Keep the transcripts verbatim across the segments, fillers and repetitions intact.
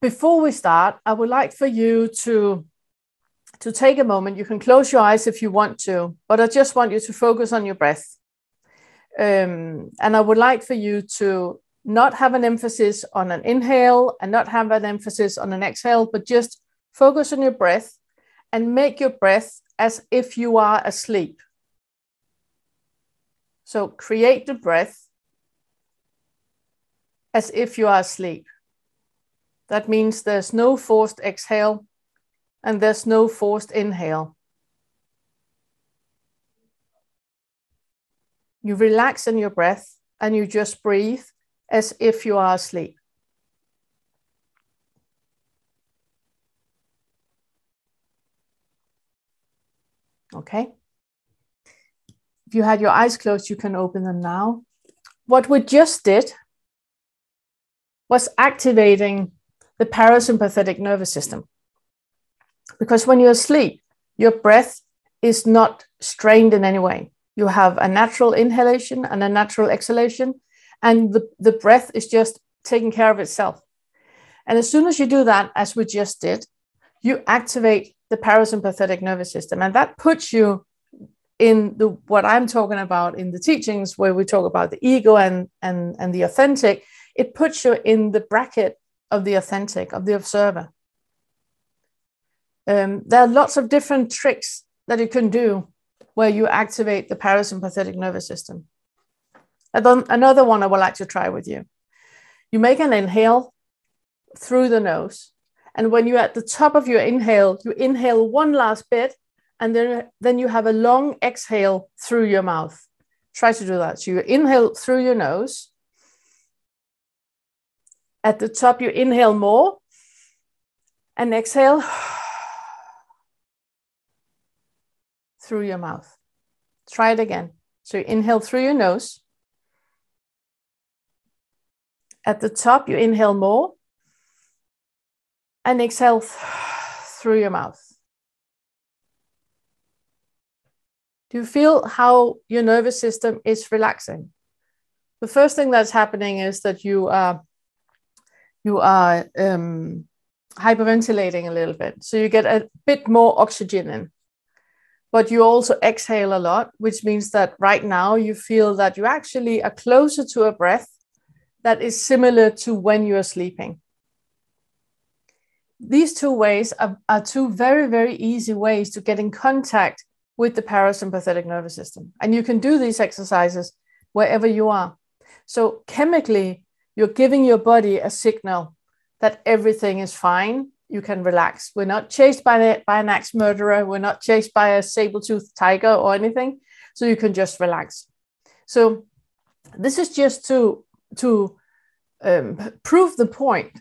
Before we start, I would like for you to, to take a moment. You can close your eyes if you want to, but I just want you to focus on your breath. Um, and I would like for you to not have an emphasis on an inhale and not have an emphasis on an exhale, but just focus on your breath and make your breath as if you are asleep. So create the breath as if you are asleep. That means there's no forced exhale and there's no forced inhale. You relax in your breath and you just breathe as if you are asleep. Okay. If you had your eyes closed, you can open them now. What we just did was activating the parasympathetic nervous system. Because when you're asleep, your breath is not strained in any way. You have a natural inhalation and a natural exhalation, and the, the breath is just taking care of itself. And as soon as you do that, as we just did, you activate the parasympathetic nervous system. And that puts you in the what I'm talking about in the teachings, where we talk about the ego and, and, and the authentic. It puts you in the bracket of the authentic, of the observer. Um, there are lots of different tricks that you can do where you activate the parasympathetic nervous system. And then another one I would like to try with you. You make an inhale through the nose, and when you're at the top of your inhale, you inhale one last bit, and then, then you have a long exhale through your mouth. Try to do that. So you inhale through your nose. At the top, you inhale more and exhale through your mouth. Try it again. So you inhale through your nose. At the top, you inhale more and exhale through your mouth. Do you feel how your nervous system is relaxing? The first thing that's happening is that you are You are um, hyperventilating a little bit. So you get a bit more oxygen in. But you also exhale a lot, which means that right now you feel that you actually are closer to a breath that is similar to when you are sleeping. These two ways are, are two very, very easy ways to get in contact with the parasympathetic nervous system. And you can do these exercises wherever you are. So chemically, you're giving your body a signal that everything is fine. You can relax. We're not chased by, the, by an axe murderer. We're not chased by a saber-toothed tiger or anything. So you can just relax. So this is just to, to um, prove the point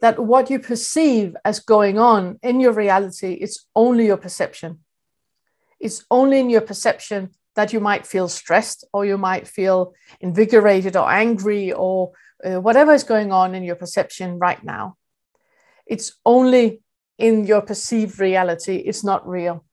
that what you perceive as going on in your reality, it's only your perception. It's only in your perception that you might feel stressed, or you might feel invigorated or angry, or Uh, whatever is going on in your perception right now. It's only in your perceived reality. It's not real.